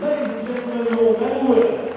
Ladies and gentlemen, you're all very well.